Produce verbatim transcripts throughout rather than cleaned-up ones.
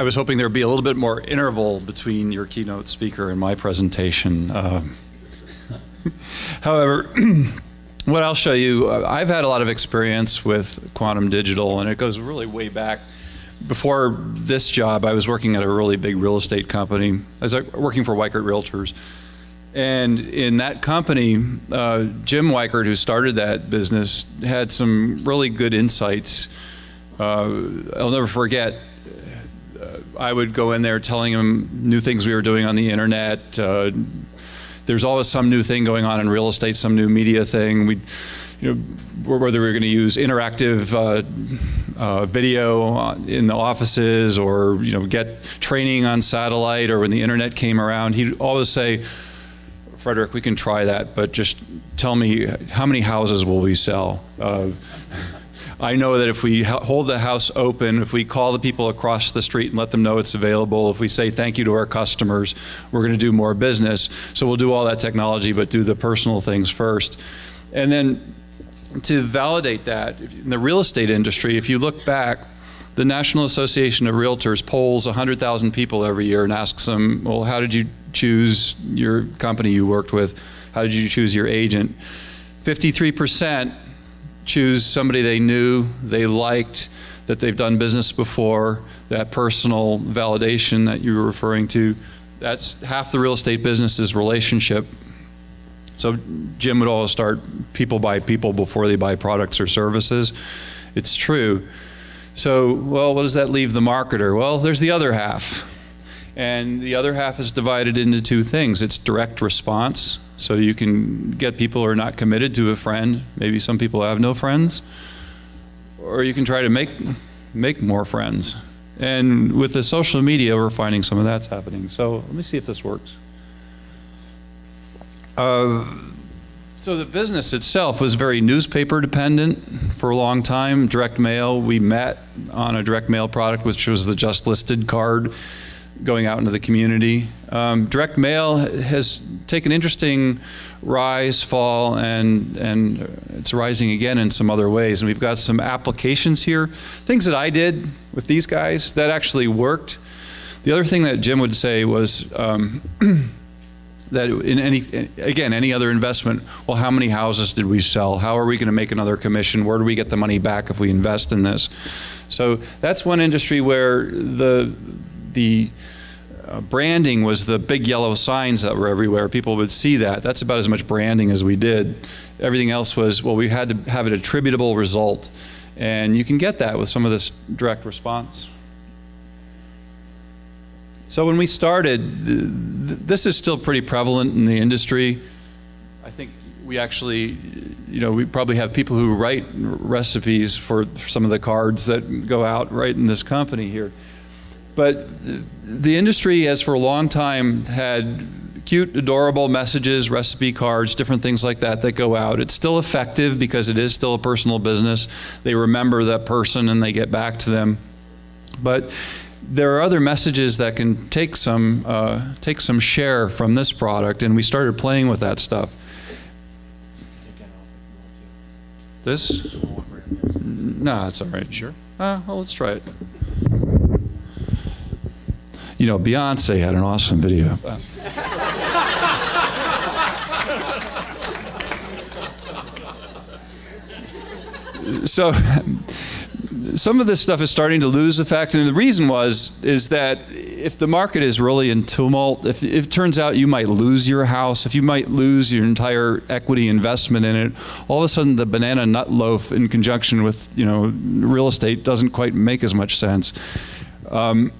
I was hoping there'd be a little bit more interval between your keynote speaker and my presentation. Uh, however, what I'll show you, I've had a lot of experience with Quantum Digital, and it goes really way back. Before this job, I was working at a really big real estate company. I was working for Weichert Realtors. And in that company, uh, Jim Weichert, who started that business, had some really good insights. Uh, I'll never forget, uh, I would go in there telling him new things we were doing on the internet. Uh, there's always some new thing going on in real estate, some new media thing. We'd, you know, whether we were going to use interactive uh, uh, video in the offices, or you know, get training on satellite, or when the internet came around, he'd always say, Frederick, we can try that, but just tell me how many houses will we sell? Uh, I know that if we hold the house open, if we call the people across the street and let them know it's available, if we say thank you to our customers, we're going to do more business. So we'll do all that technology, but do the personal things first. And then to validate that, in the real estate industry, if you look back, the National Association of Realtors polls one hundred thousand people every year and asks them, well, how did you choose your company you worked with? How did you choose your agent? fifty-three percent choose somebody they knew, they liked, that they've done business before. That personal validation that you were referring to, that's half the real estate business's relationship. So Jim would always start, people buy people before they buy products or services. It's true. So, well, what does that leave the marketer? Well, there's the other half. And the other half is divided into two things. It's direct response. So you can get people who are not committed to a friend. Maybe some people have no friends. Or you can try to make, make more friends. And with the social media, we're finding some of that's happening. So let me see if this works. Uh, So the business itself was very newspaper dependent for a long time. Direct mail, we met on a direct mail product, which was the Just Listed card going out into the community. Um, direct mail has taken interesting rise, fall, and, and it's rising again in some other ways. And we've got some applications here, things that I did with these guys that actually worked. The other thing that Jim would say was, um, that in any, again, any other investment, well, how many houses did we sell? How are we going to make another commission? Where do we get the money back if we invest in this? So that's one industry where the, the uh, branding was the big yellow signs that were everywhere. People would see that. That's about as much branding as we did. Everything else was, well, we had to have an attributable result. And you can get that with some of this direct response. So when we started, this is still pretty prevalent in the industry. I think we actually, you know, we probably have people who write recipes for some of the cards that go out right in this company here. But the industry has for a long time had cute, adorable messages, recipe cards, different things like that that go out. It's still effective because it is still a personal business. They remember that person and they get back to them. But there are other messages that can take some, uh, take some share from this product, and we started playing with that stuff. This? No, it's all right. Sure. Uh, well, let's try it. You know, Beyonce had an awesome video. So, some of this stuff is starting to lose effect, and the reason was is that if the market is really in tumult, if, if it turns out you might lose your house, if you might lose your entire equity investment in it, all of a sudden the banana nut loaf in conjunction with, you know, real estate doesn't quite make as much sense. Um,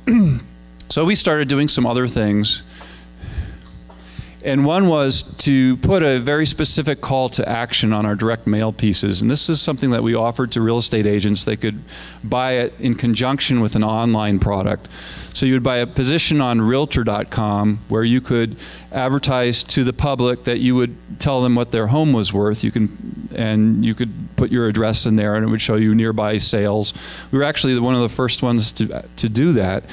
so we started doing some other things, and one was to put a very specific call to action on our direct mail pieces. And this is something that we offered to real estate agents. They could buy it in conjunction with an online product. So you would buy a position on realtor dot com where you could advertise to the public that you would tell them what their home was worth. You can, and you could put your address in there and it would show you nearby sales. We were actually one of the first ones to, to do that.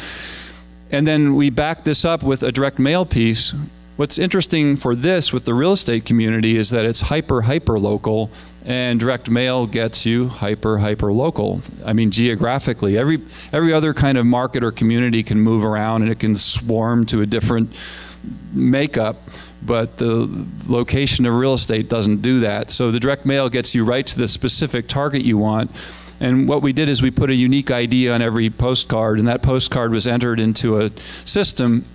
And then we backed this up with a direct mail piece. What's interesting for this with the real estate community is that it's hyper, hyper local, And direct mail gets you hyper, hyper local. I mean, geographically, every every other kind of market or community can move around and it can swarm to a different makeup, but the location of real estate doesn't do that. So the direct mail gets you right to the specific target you want. And what we did is we put a unique I D on every postcard, and that postcard was entered into a system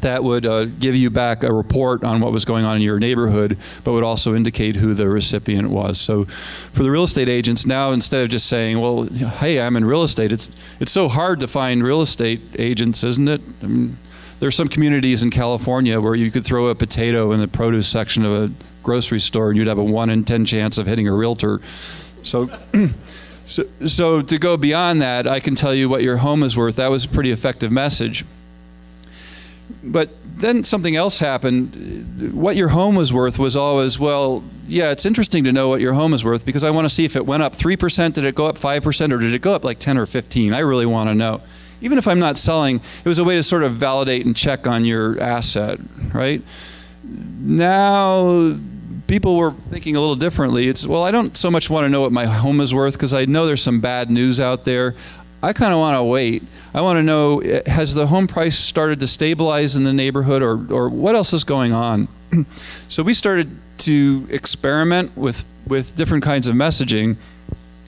that would uh, give you back a report on what was going on in your neighborhood, but would also indicate who the recipient was. So for the real estate agents now, instead of just saying, well, hey, I'm in real estate, it's, it's so hard to find real estate agents, isn't it? I mean, there's some communities in California where you could throw a potato in the produce section of a grocery store and you'd have a one in ten chance of hitting a realtor. So, so, so to go beyond that, I can tell you what your home is worth. That was a pretty effective message. But then something else happened. What your home was worth was always, well, yeah, it's interesting to know what your home is worth because I want to see if it went up three percent, did it go up five percent, or did it go up like ten or fifteen? I really want to know. Even if I'm not selling, it was a way to sort of validate and check on your asset, right? Now, people were thinking a little differently. It's, well, I don't so much want to know what my home is worth because I know there's some bad news out there. I kind of want to wait. I want to know, has the home price started to stabilize in the neighborhood, or, or what else is going on? So we started to experiment with, with different kinds of messaging.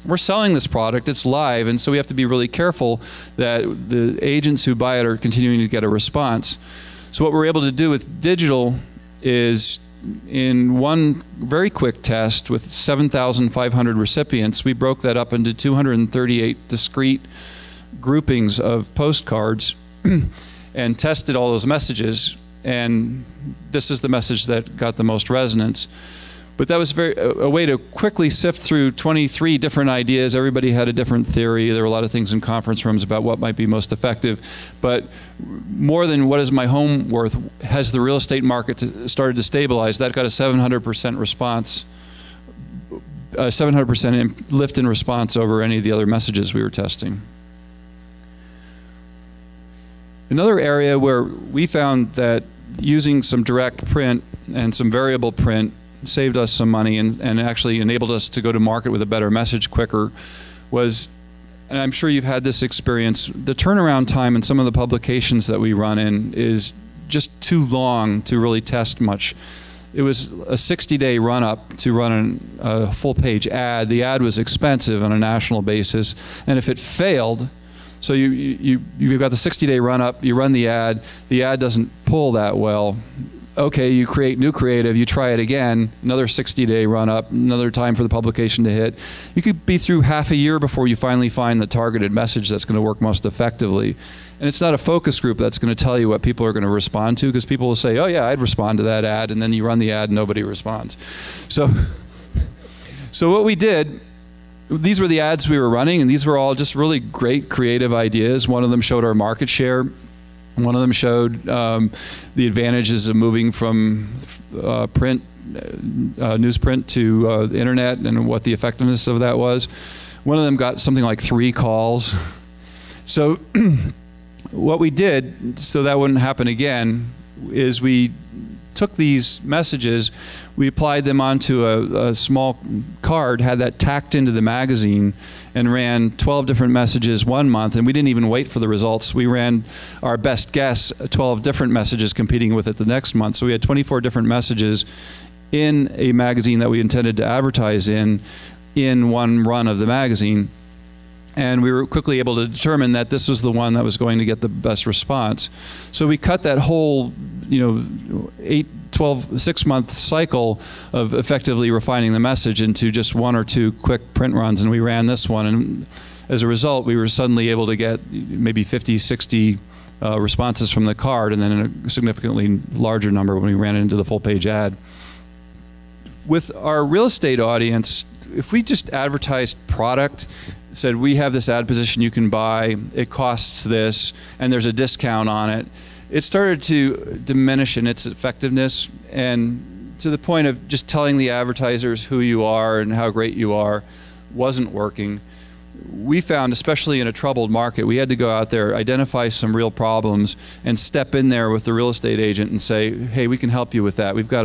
We're selling this product, it's live, and so we have to be really careful that the agents who buy it are continuing to get a response. So what we're able to do with digital is, in one very quick test with seven thousand five hundred recipients, we broke that up into two hundred thirty-eight discrete groupings of postcards and tested all those messages. And this is the message that got the most resonance. But that was very, a, a way to quickly sift through twenty-three different ideas. Everybody had a different theory. There were a lot of things in conference rooms about what might be most effective. But more than what is my home worth, has the real estate market to, started to stabilize? That got a seven hundred percent response, a seven hundred percent lift in response over any of the other messages we were testing. Another area where we found that using some direct print and some variable print saved us some money and, and actually enabled us to go to market with a better message quicker was, and I'm sure you've had this experience, the turnaround time in some of the publications that we run in is just too long to really test much. It was a sixty day run-up to run an, a full-page ad. The ad was expensive on a national basis, and if it failed, so you, you, you've got the sixty day run-up, you run the ad, the ad doesn't pull that well. Okay, you create new creative, you try it again, another sixty day run up, another time for the publication to hit. You could be through half a year before you finally find the targeted message that's gonna work most effectively. And it's not a focus group that's gonna tell you what people are gonna respond to, because people will say, oh yeah, I'd respond to that ad, and then you run the ad and nobody responds. So, so what we did, these were the ads we were running, and these were all just really great creative ideas. One of them showed our market share. One of them showed um, the advantages of moving from uh, print, uh, newsprint to uh, the internet and what the effectiveness of that was. One of them got something like three calls. So what we did, so that wouldn't happen again, is we took these messages, we applied them onto a, a small card, had that tacked into the magazine, and ran twelve different messages one month, and we didn't even wait for the results. We ran our best guess, twelve different messages competing with it the next month. So we had twenty-four different messages in a magazine that we intended to advertise in, in one run of the magazine. And we were quickly able to determine that this was the one that was going to get the best response. So we cut that whole, you know, eight, twelve, six month cycle of effectively refining the message into just one or two quick print runs, and we ran this one. And as a result, we were suddenly able to get maybe fifty, sixty uh, responses from the card, and then a significantly larger number when we ran into the full page ad. With our real estate audience, if we just advertised product, said we have this ad position you can buy, it costs this, and there's a discount on it, it started to diminish in its effectiveness, and to the point of just telling the advertisers who you are and how great you are wasn't working. We found, especially in a troubled market, we had to go out there, identify some real problems, and step in there with the real estate agent and say, hey, we can help you with that. We've got a